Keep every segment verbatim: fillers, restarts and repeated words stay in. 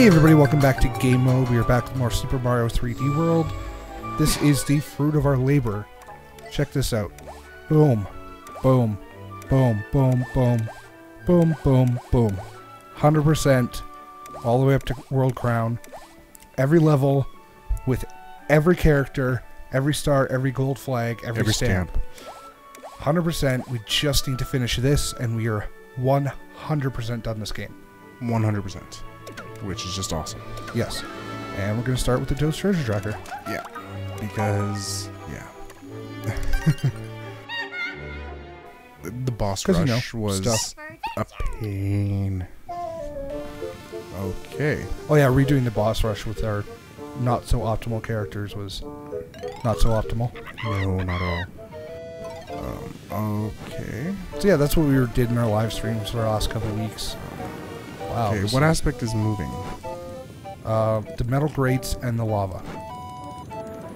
Hey everybody, welcome back to Game Mode. We are back with more Super Mario three D World. This is the fruit of our labor. Check this out. Boom. Boom. Boom. Boom. Boom. Boom. Boom. Boom. one hundred percent. All the way up to World Crown. Every level, with every character, every star, every gold flag, every, every stamp. stamp. one hundred percent. We just need to finish this, and we are one hundred percent done this game. one hundred percent. Which is just awesome. Yes. And we're going to start with the Toad's Treasure Tracker. Yeah. Because, yeah. The boss rush you know, was stuff. a pain. Okay. Oh yeah, redoing the boss rush with our not so optimal characters was not so optimal. No, not at all. Um, okay. So yeah, that's what we did in our live streams for the last couple of weeks. Wow, okay, what aspect is moving? Uh, the metal grates and the lava.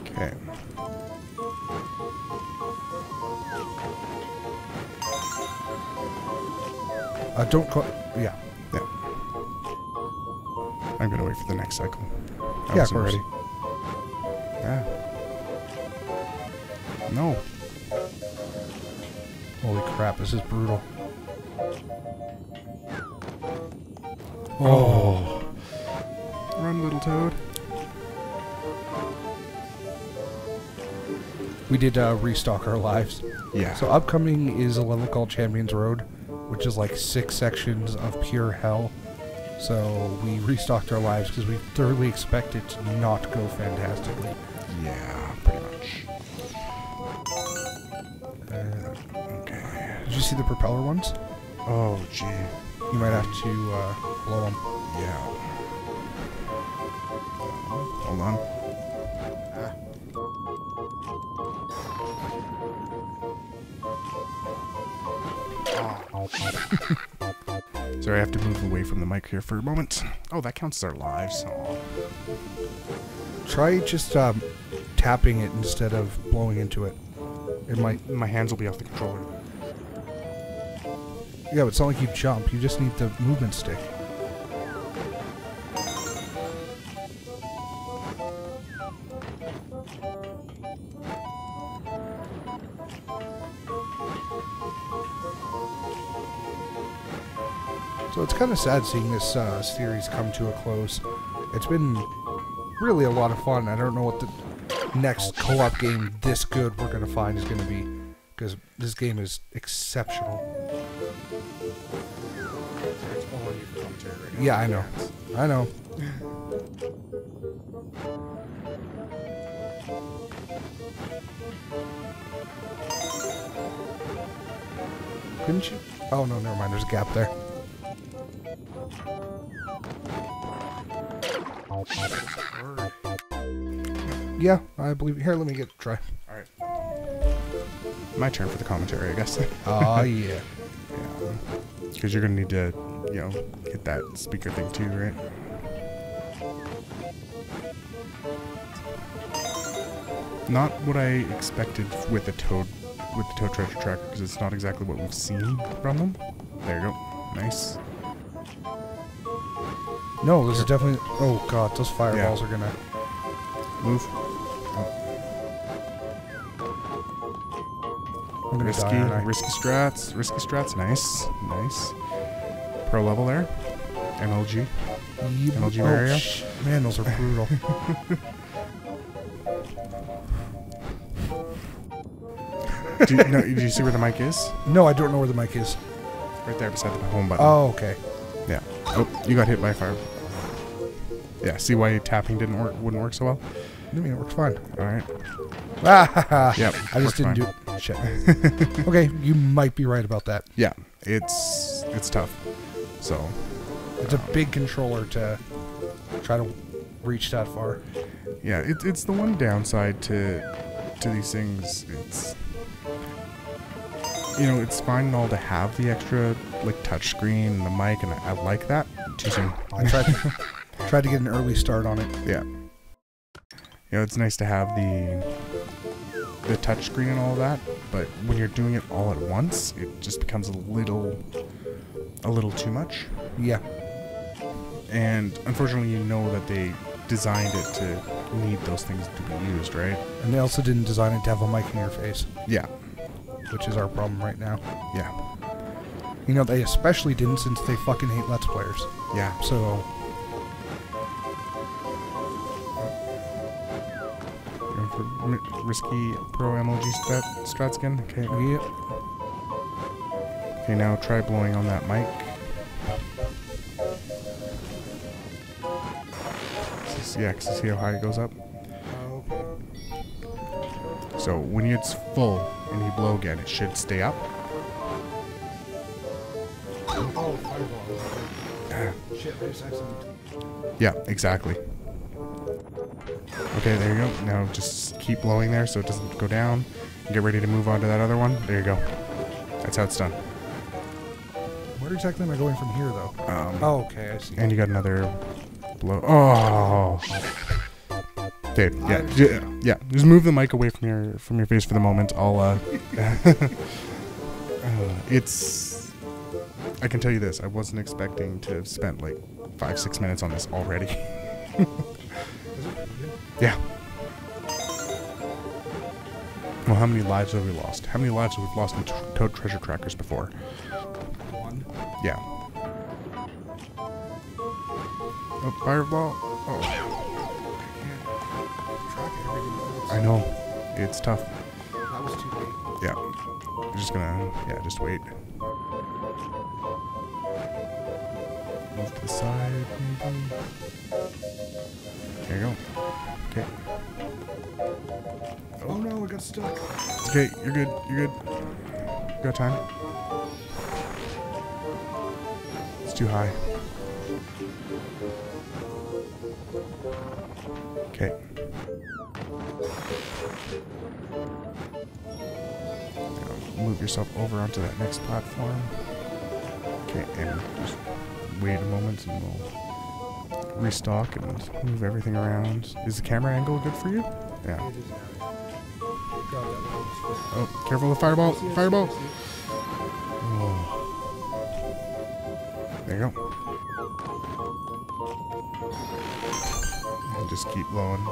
Okay. Uh, don't call... Yeah. Yeah. I'm gonna wait for the next cycle. That yeah, we're ready. Yeah. No. Holy crap, this is brutal. Oh. oh. Run, little Toad. We did uh, restock our lives. Yeah. So upcoming is a level called Champions Road, which is like six sections of pure hell. So we restocked our lives because we thoroughly expect it to not go fantastically. Yeah, pretty much. Uh, okay. Did you see the propeller ones? Oh, gee. You might have to uh, blow them. Yeah. Hold on. Ah. Sorry, I have to move away from the mic here for a moment. Oh, that counts as our lives. Aww. Try just um, tapping it instead of blowing into it. It might. My hands will be off the controller. Yeah, but it's not like you jump. You just need the movement stick. So it's kind of sad seeing this uh, series come to a close. It's been really a lot of fun. I don't know what the next co-op game this good we're going to find is going to be. Because this game is exceptional. Yeah, I know. I know. Couldn't you? Oh, no, never mind. There's a gap there. Yeah, I believe. Here, let me get a try. All right. My turn for the commentary, I guess. Oh, yeah. Because yeah. You're going to need to, you know, hit that speaker thing too, right? Not what I expected with the Toad, with the Toad Treasure Tracker, because it's not exactly what we've seen from them. There you go. Nice. No, this Here. is definitely... Oh, God, those fireballs yeah. are going to... Move. Risky, die, risky strats, risky strats, nice, nice. Pro level there. M L G. Yep. M L G Mario. Oh, man, those are brutal. do, you, no, do you see where the mic is? No, I don't know where the mic is. Right there beside the home button. Oh, okay. Yeah. Oh, you got hit by a fire. Yeah, see why tapping didn't work, wouldn't work so well? I mean, it worked fine. Alright. Ah, yep, I just didn't fine. do it. Shit. Okay, you might be right about that. Yeah, it's it's tough. So it's um, a big controller to try to reach that far. Yeah, it's it's the one downside to to these things. It's you know it's fine and all to have the extra like touch screen and the mic, and I, I like that. Too soon. I tried to, tried to get an early start on it. Yeah. You know, it's nice to have the. the touch screen and all that, but when you're doing it all at once, it just becomes a little, a little too much. Yeah. and unfortunately you know that they designed it to need those things to be used, right? And they also didn't design it to have a mic in your face. Yeah. Which is our problem right now. Yeah. You know, they especially didn't since they fucking hate Let's Players. Yeah. So... going for risky pro-M L G strat, strat skin? Okay. Yep. Okay, now try blowing on that mic. Yeah, because see how high it goes up? So when it's full and you blow again, it should stay up. Oh, fireball. Shit, there's accident. Yeah, exactly. Okay, there you go. Now just keep blowing there so it doesn't go down. Get ready to move on to that other one. There you go. That's how it's done. Where exactly am I going from here, though? Um, oh, okay, I see. And you got another... blow. Oh, dude, yeah, yeah, yeah. Just move the mic away from your from your face for the moment. I'll. Uh, uh, it's. I can tell you this. I wasn't expecting to have spent like five, six minutes on this already. Yeah. Well, how many lives have we lost? How many lives have we lost in Toad Treasure Trackers before? One. Yeah. Oh, fireball. Oh. I know. It's tough. That was too late. Yeah. You're just gonna, yeah, just wait. Move to the side, maybe. There you go. Okay. Oh, oh no, I got stuck. It's okay, you're good, you're good. You got time. It's too high. Okay. Move yourself over onto that next platform. Okay, and just wait a moment and we'll restock and move everything around. Is the camera angle good for you? Yeah. Oh, careful of the fireball! Fireball! Oh. There you go. And just keep blowing.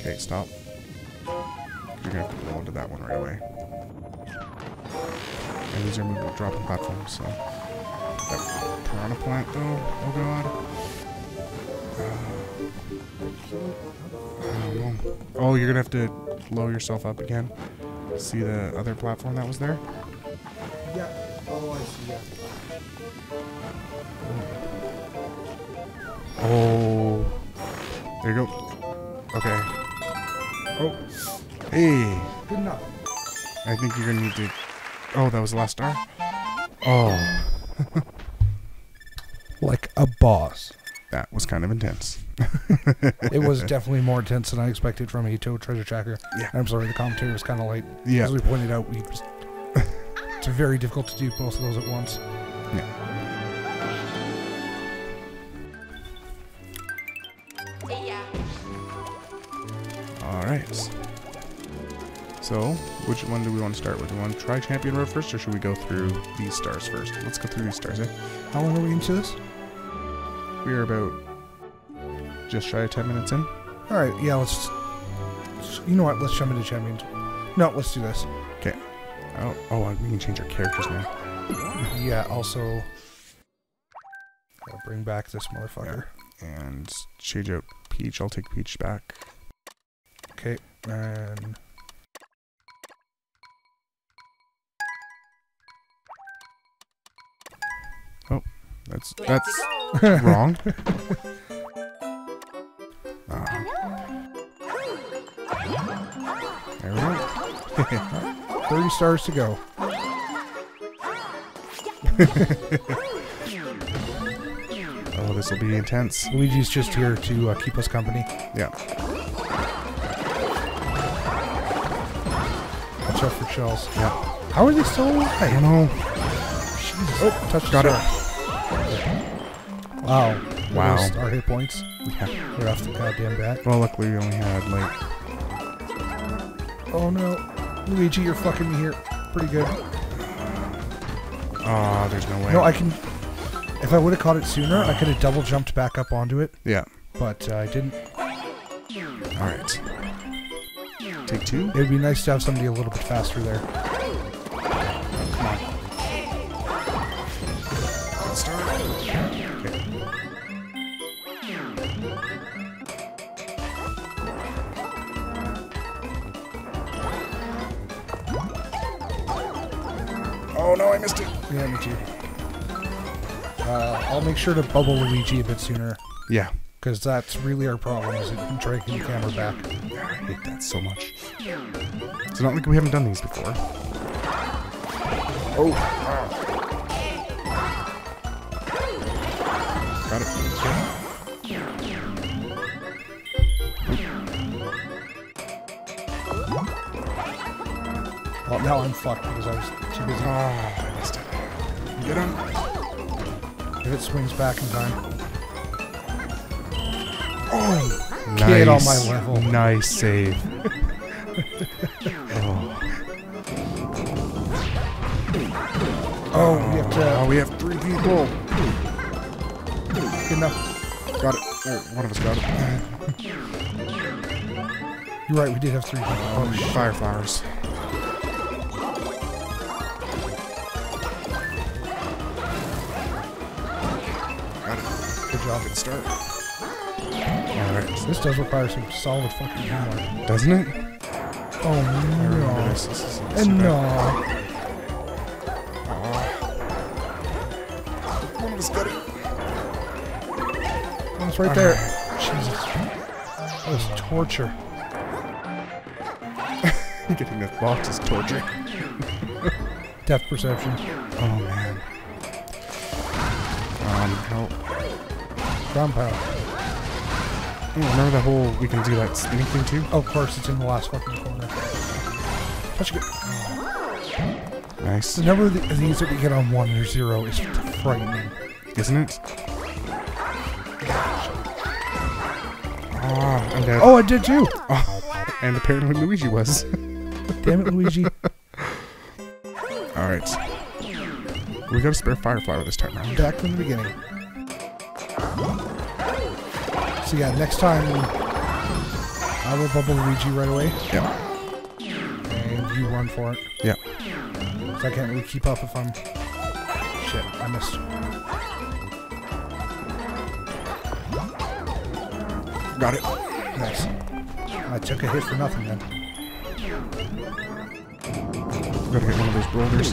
Okay, stop. You're gonna have to blow into that one right away. And these are moving dropping platforms, so. That piranha plant though, oh god. Uh, um, oh, you're gonna have to blow yourself up again. See the other platform that was there? Yeah. Oh, I see, yeah. Oh, there you go. Okay. Oh, hey. Good enough. I think you're gonna need to. Oh, that was the last star. Oh. Like a boss. That was kind of intense. It was definitely more intense than I expected from a Toad Treasure Tracker. Yeah. I'm sorry, the commentary was kind of late. Yeah. As we pointed out, we just, it's very difficult to do both of those at once. Yeah. Alright. So, which one do we want to start with? Do we want to try Champion Road first, or should we go through these stars first? Let's go through these stars, eh? How long are we into this? We are about just shy of ten minutes in. Alright, yeah, let's... You know what, let's jump into Champions. No, let's do this. Okay. Oh, oh, we can change our characters now. Yeah, also... I'll bring back this motherfucker. Yeah. And change out Peach. I'll take Peach back. Okay, and oh, that's that's wrong. Uh. There we go. Thirty stars to go. Oh, this will be intense. Luigi's just here to uh, keep us company. Yeah. For shells. Yeah. How are they still alive? I don't know. Jesus. Oh, touch got star. It. Wow. Wow. Those our hit points. Yeah. We're off the goddamn bat. Well, luckily we only had like. Oh no, Luigi, you're fucking me here. Pretty good. Oh, there's no way. No, I can... If I would have caught it sooner, uh. I could have double jumped back up onto it. Yeah. But uh, I didn't. All right. Take two. It would be nice to have somebody a little bit faster there. Oh no, I missed it. Yeah, me too. Uh, I'll make sure to bubble Luigi a bit sooner. Yeah. Because that's really our problem, is it dragging the camera back. Yeah, I hate that so much. It's not like we haven't done these before. Oh! Ah. Got it. Oh, now I'm fucked because I was too busy. Ah, I missed it. Get him! If it swings back in time. Oh, nice. Get on my level. Nice save. oh. Oh, we have to. Oh, we have three people. Good enough. Got it. Oh, one of us got it. You're right. We did have three people. Oh, oh fire flowers. Got it. Good job. Good start. Alright. So this does require some solid fucking power. Doesn't it? Oh no. This. This is and no. Oh. One of us got it. Oh, it's right All there. Right. Jesus. That was torture. Getting that box is torture. Depth perception. Oh man. Um, help. Ground power. Ooh, remember the whole we can do that sneak thing too? Oh, of course, it's in the last fucking corner. Touch it. Oh. Nice. The number of these that we get on one or zero is frightening. Isn't it? Oh, I'm dead. Oh, I did too! Oh, and apparently Luigi was. Damn it, Luigi. Alright. We got a spare Fireflower this time around. Back from the beginning. So yeah, next time I will bubble Luigi right away. Yeah. And you run for it. Yeah. So I can't really keep up if I'm... Shit, I missed. Got it. Nice. I took a hit for nothing then. Gotta hit one of those boulders.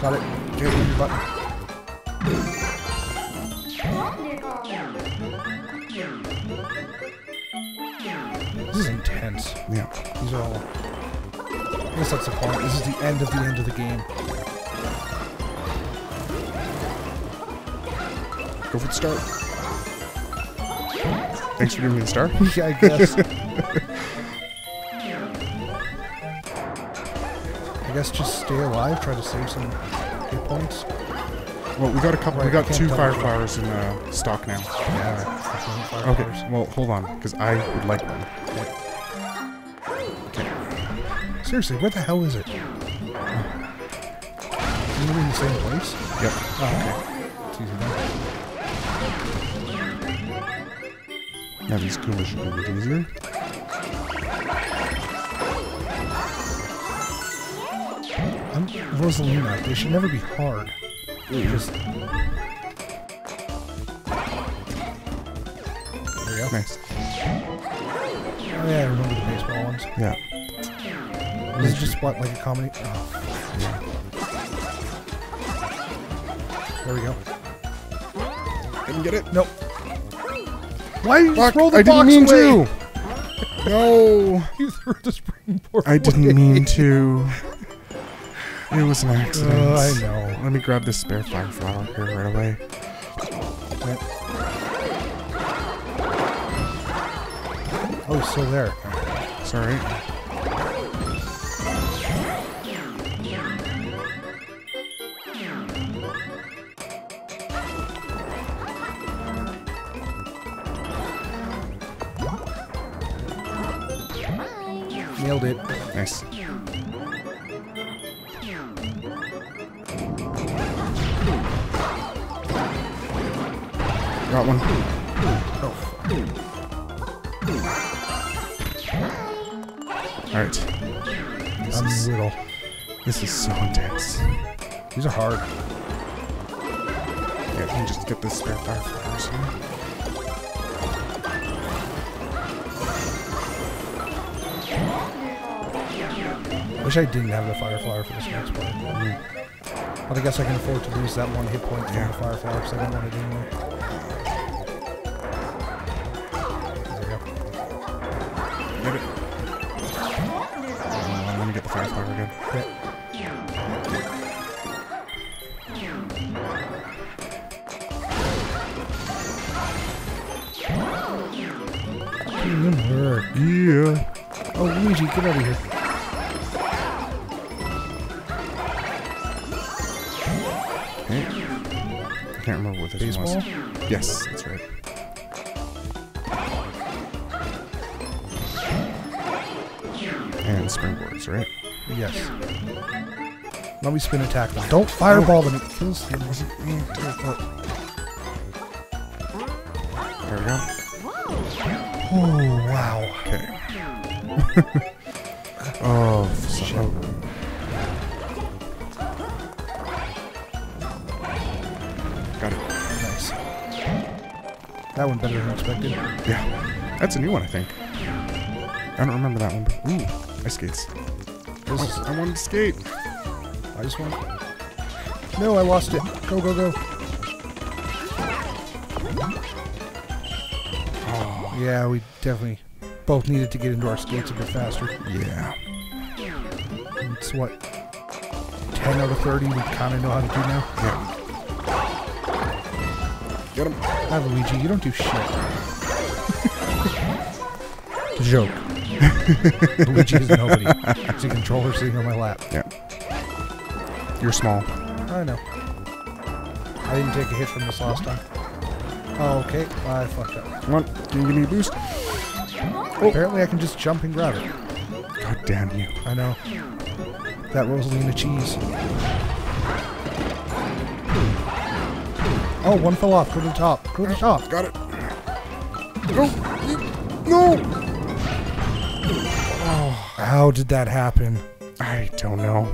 Got it. Get on your button. This is intense. Yeah. These are all... I guess that's the point. This is the end of the end of the game. Go for the star. Thanks for giving me the star. Yeah, I guess. I guess just stay alive, try to save some hit points. Well, we got a couple. Right, we got two fire flowers in uh, stock now. Yeah. Uh, okay. Well, hold on, because I would like one. Okay. Seriously, where the hell is it? Oh. Is it in the same place? Yep. Oh, okay. It's easy now. Now these coolers should be a bit easier. I'm Rosalina. They should never be hard. Ooh, just... There we go. Nice. Oh yeah, I remember the baseball ones. Yeah. This is just what, like a comedy? Oh. Yeah. There we go. Didn't get it? Nope. Why did you Fuck, throw the I box didn't mean away? To! No! You threw the springboard I didn't away. mean to. It was an accident. Uh, I know. Let me grab this spare fire flower here right away. Yep. Oh, so there. Sorry. Nailed it. Nice. got one. Oh. Alright. This I'm is brutal. This is so intense. These are hard. Yeah, I can just get this spare firefly or something. Wish I didn't have the Firefly for this next part. I mean, but I guess I can afford to lose that one hit point from yeah. the Firefly because I don't want it anymore. There we go. Get it. Uh, I'm gonna get the Firefly again. Okay. Even hurt. Yeah. Oh, Luigi, get out of here. I can't remember what this Baseball? one was. Yes, that's right. And springboards, right? Yes. Let me spin attack them. Don't fireball oh. them. It kills them. There we go. Oh, wow. Okay. oh, so. That one better than expected. Yeah. That's a new one, I think. I don't remember that one. But ooh, ice skates. Oh, I wanted to skate. I just want. No, I lost it. Go, go, go. Oh. Yeah, we definitely both needed to get into our skates a bit faster. Yeah. And it's what? ten out of thirty we kind of know how to do now? Yeah. Get him. Hi, Luigi. You don't do shit. Joke. Luigi is nobody. It's a controller sitting on my lap. Yeah. You're small. I know. I didn't take a hit from this last time. Oh, okay. I fucked up. Come on. Can you give me a boost? Oh. Apparently, I can just jump and grab it. God damn you. I know. That Rosalina cheese. Oh, one fell off. Go to the top. Go to the top. Got it. Go. No. Oh, how did that happen? I don't know.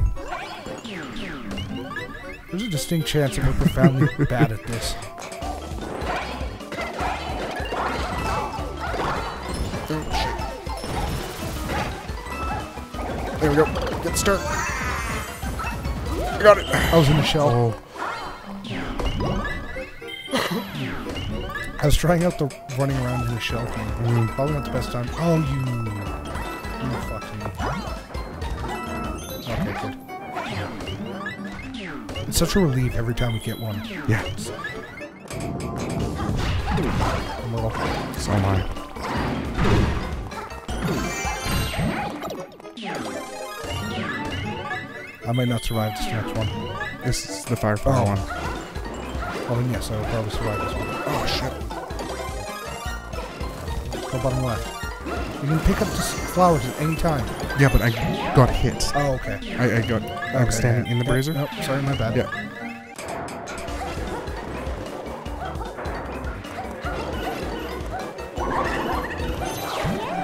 There's a distinct chance that we're profoundly bad at this. There we go. Get the start. I got it. I was in the shell. Oh. I was trying out the running around in the shell thing. Mm. Probably not the best time. Oh, you... You fucking... Okay, good. Yeah. It's such a relief every time we get one. Yeah. I'm a little... So am I. I might not survive this next one. This is the Firefly oh. one. Oh, then yes, I will probably survive this one. Oh, shit. Go bottom left. You can pick up the flowers at any time. Yeah, but I got hit. Oh, okay. I, I got... Okay, I was standing yeah. in the yeah, brazier. Nope, sorry, my bad. Yeah.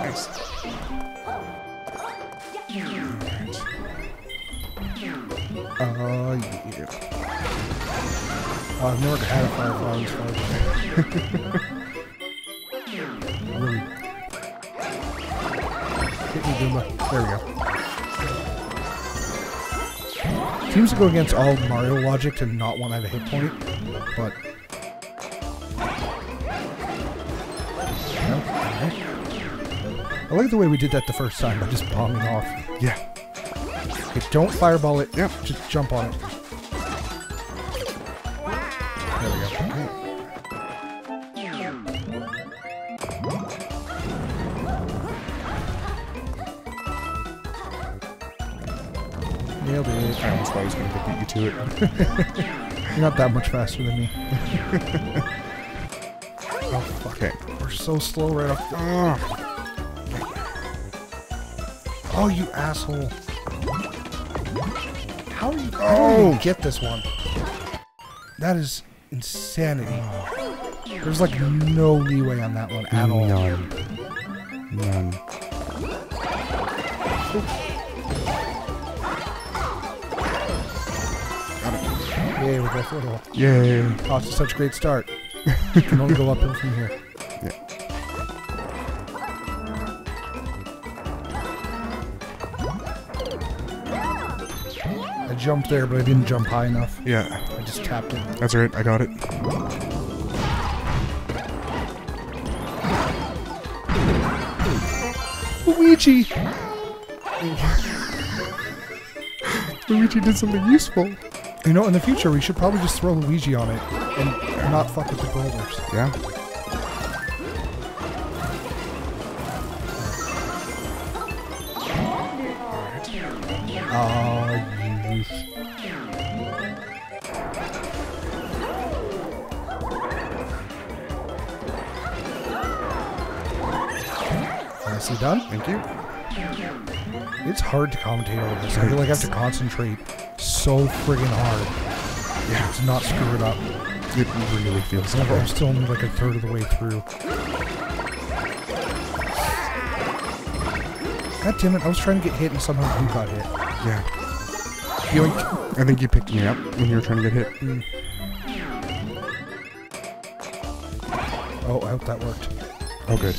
Nice. Oh, yeah. Oh, I've never had a firefly in this fight. Really. Hit me, Goomba. There we go. Seems to go against all Mario logic to not want to have a hit point, but... No, alright. I like the way we did that the first time by just bombing off. Yeah. Okay, don't fireball it. Yep. Just jump on it. Nailed it. I almost thought he was going to beat you to it. You're not that much faster than me. Oh, fuck. Okay. We're so slow right off. Oh, oh you asshole. How do you oh. get this one? That is insanity. Oh. There's like no leeway on that one at all. None. None. Got it. Yay, we got a little. Yay. Oh, it's such a great start. You can only go up and from here. Yeah. I jumped there, but I didn't jump high enough. Yeah. I just tapped it. That's right, I got it. Luigi! Luigi did something useful. You know, in the future, we should probably just throw Luigi on it and not fuck with the boulders. Yeah. Oh, yes. Nicely done. Thank you. It's hard to commentate over this. I feel like I have to concentrate so friggin' hard. Yeah, to not screw it up. It really feels like I'm still only like a third of the way through. God damn it, I was trying to get hit and somehow you got hit. Yeah. Yoink. I think you picked me up when you were trying to get hit. Mm. Oh, I hope that worked. Oh, good.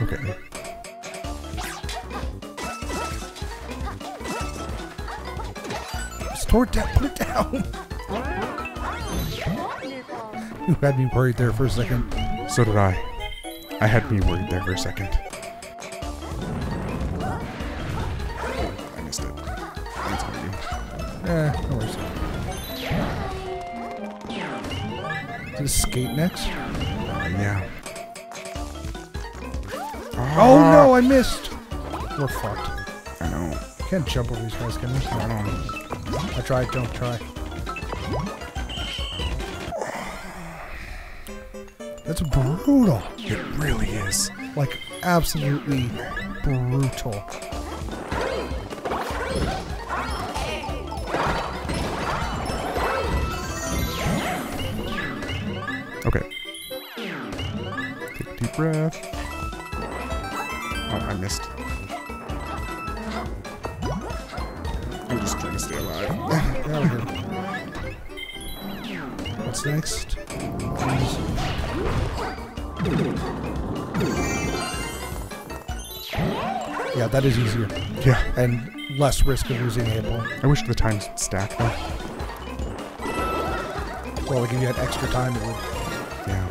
Okay. Store it down, put it down! You had me worried there for a second. So did I. I had me worried there for a second. Oh, I missed it. That's on you. Eh, no worries. Does skate next? Uh, yeah. Oh ah. no, I missed! We're fucked. I know. You can't jump over these guys, can we? I don't know. I tried, don't try. That's brutal. It really is. Like, absolutely brutal. Okay. Take a deep breath. Oh, I missed. I'm just trying to stay alive. What's next? Yeah, that is easier. Yeah. And less risk of losing a point. I wish the times would stack, though. Well, if you had extra time, it would. Yeah.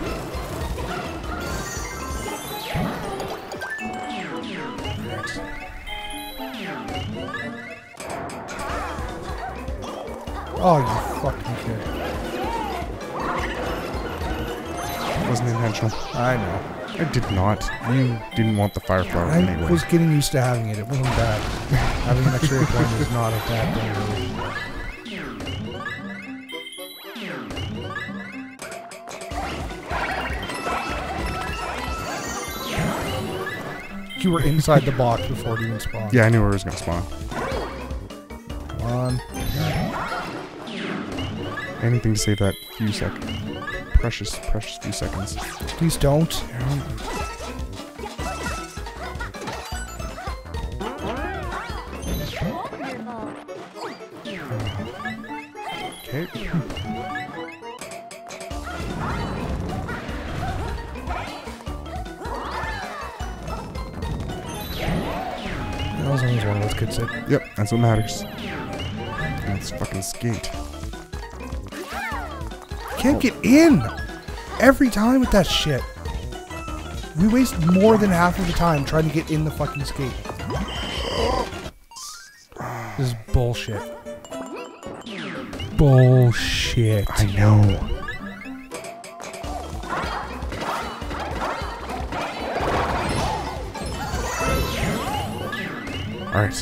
Oh, you fucking kid. Wasn't intentional. I know. I did not. You didn't want the fire flower I anyway. I was getting used to having it. It wasn't bad. Having an extra one was not a bad thing, really. You were inside the box before it even spawned. Yeah, I knew where it was going to spawn. Come on. Anything to save that few seconds. Precious, precious few seconds. Please don't. Okay. That was only one of those kids said. Yep, that's what matters. That's fucking skate. Can't get in every time with that shit. We waste more than half of the time trying to get in the fucking skate. This is bullshit. Bullshit. I know. All right.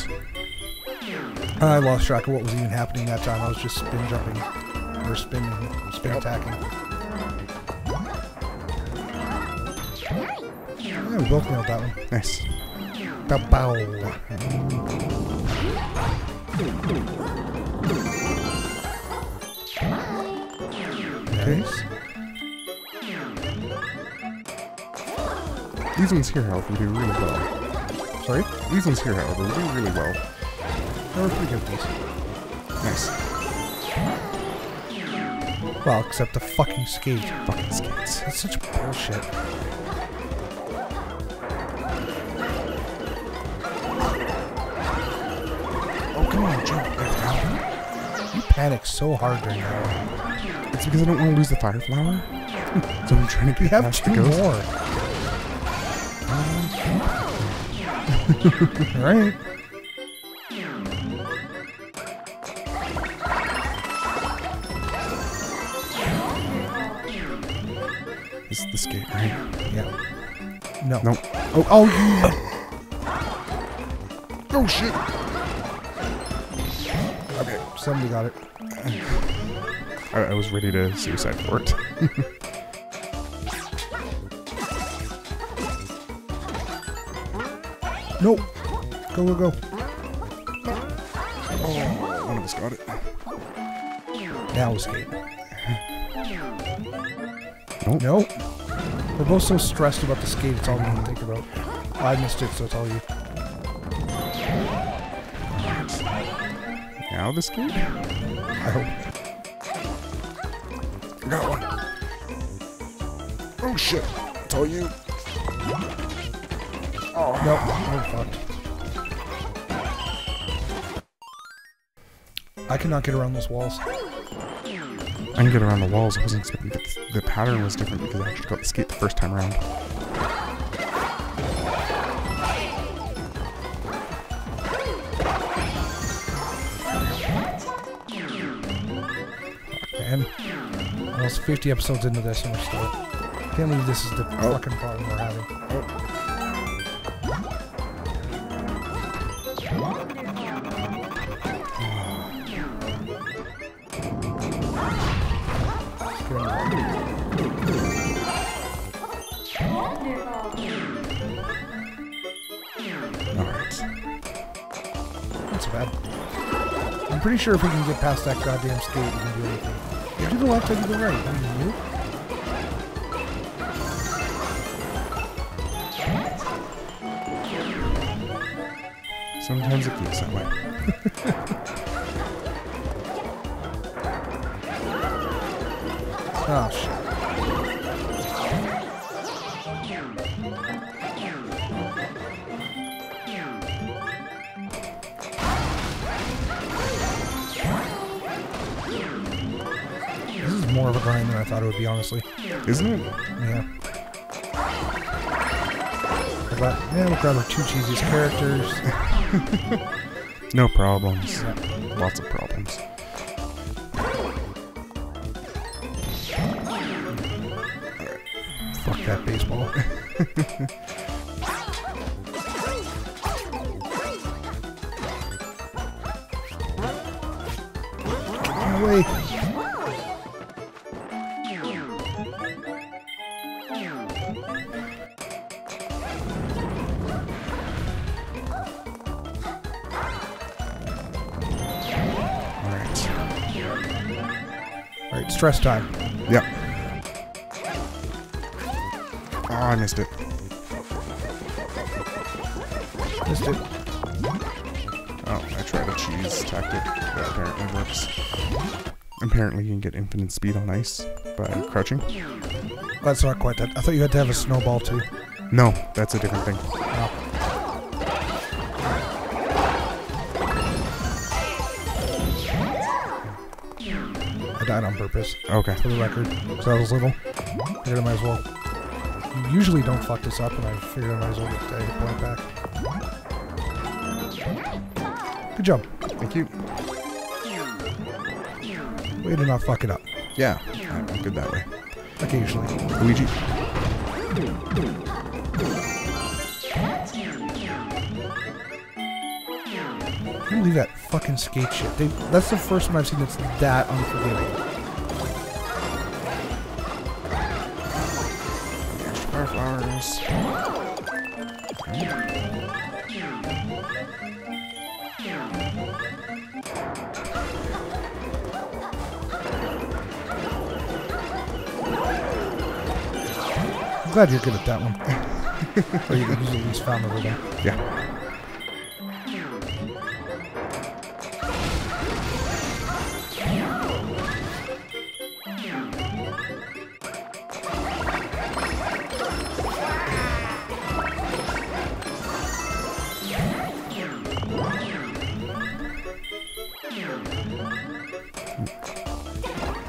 I lost track of what was even happening that time. I was just spin jumping. Or spin, spin yep. attacking. Yeah, we both nailed that one. Nice. Bow bow. case. These ones here, however, do really well. Sorry? These ones here, however, do really well. They were pretty good ones. Nice. Well, except the fucking skates. Fucking skates. That's such bullshit. Oh, come on, jump. You panic so hard during that. It's because I don't want to lose the fire flower. So I'm trying to get past the ghost. We have two more. Alright. This is the skate, right? Yeah. No. No. Oh, oh, yeah. Oh, shit. Okay, somebody got it. I, I was ready to suicide for it. Nope. Go, go, go. Oh, one of us got it. Now we skate. Nope. Nope. We're both so stressed about the skate, it's all we can think about. Oh, I missed it, so it's all you. Now the skate? I hope. I got one. Oh, shit. It's all you. Oh. Nope, I'm fucked. I cannot get around those walls. I can get around the walls. I wasn't expecting that the pattern was different because I actually got the skate the first time around. Man. Almost fifty episodes into this and we're still... Can't believe this is the oh. fucking problem we're having. Oh. I'm pretty sure if we can get past that goddamn skate, we can do anything. You do the left, I do the right. I mean, you. Sometimes it feels that way. Oh, shit. More of a grind than I thought it would be, honestly. Isn't it? Yeah. I got, yeah, we'll grab our two cheesiest characters. No problems. Yeah. Lots of problems. Alright. Fuck that baseball. Get away. Stress time. Yep. Oh, I missed it. Missed it. Oh, I tried a cheese tactic that apparently works. Apparently you can get infinite speed on ice by crouching. That's not quite that. I thought you had to have a snowball too. No, that's a different thing. Oh. Died on purpose. Okay. For the record. So that was little. I figured I might as well. You usually don't fuck this up, and I figured I might as well get the point back. Good job. Thank you. Way to not fuck it up. Yeah. I'm good that way. Occasionally. Luigi. I can't believe that fucking skate shit. They, that's the first one I've seen that's that unforgiving. Extra power flowers. Glad you're good at that one. Or you can easily just found over there. Yeah.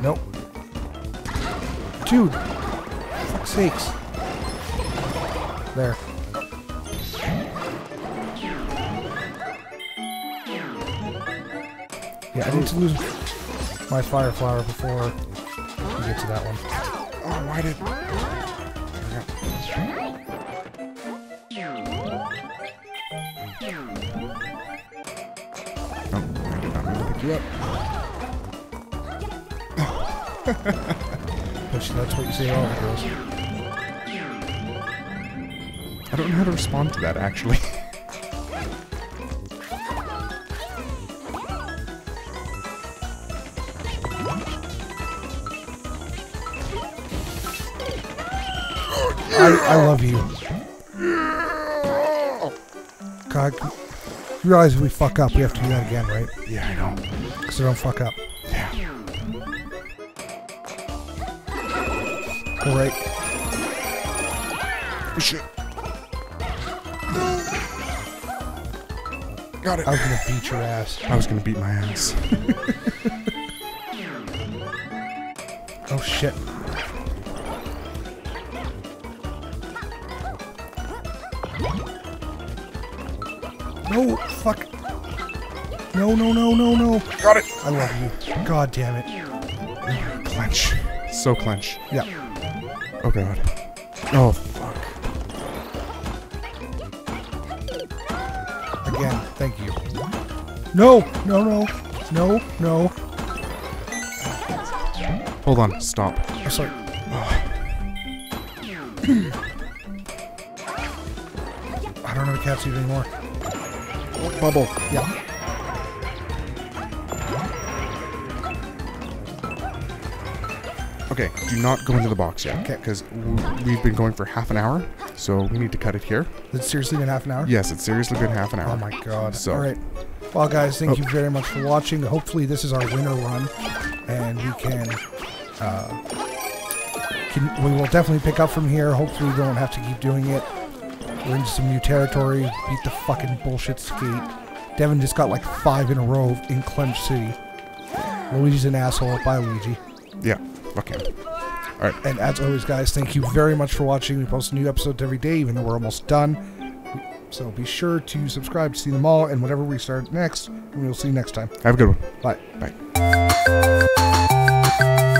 Nope. Dude! Fuck's sakes. There. Yeah, I need to lose my fire flower before we get to that one. Oh, why did... Oh, I did not want to pick you up. Push, that's what you say to all the girls. I don't know how to respond to that, actually. I, I love you. God, you realize if we fuck up, we have to do that again, right? Yeah, I know. Because I don't fuck up. Yeah. All right. Oh, shit. Got it. I was gonna beat your ass. I was gonna beat my ass. Oh shit. No, fuck. No, no, no, no, no. Got it. I love you. God damn it. Clench. So clench. Yeah. Oh god. Oh fuck. Again, thank you. No! No, no. No, no. Hold on, stop. I'm sorry. Oh. I don't know the cat's even anymore. Bubble. Yeah. Okay, do not go into the box yet, because we've been going for half an hour, so we need to cut it here. It's seriously been half an hour? Yes, it's seriously been half an hour. Oh my god. So. Alright. Well, guys, thank oh. you very much for watching. Hopefully this is our winter run, and we can, uh, can... We will definitely pick up from here. Hopefully we don't have to keep doing it. We're into some new territory. Beat the fucking bullshit skate. Devin just got like five in a row in Clench City. Luigi's an asshole. Bye, Luigi. Yeah. Okay. All right. And as always, guys, thank you very much for watching. We post a new episode every day, even though we're almost done. So be sure to subscribe to see them all, and whatever we start next, we'll see you next time. Have a good one. Bye. Bye.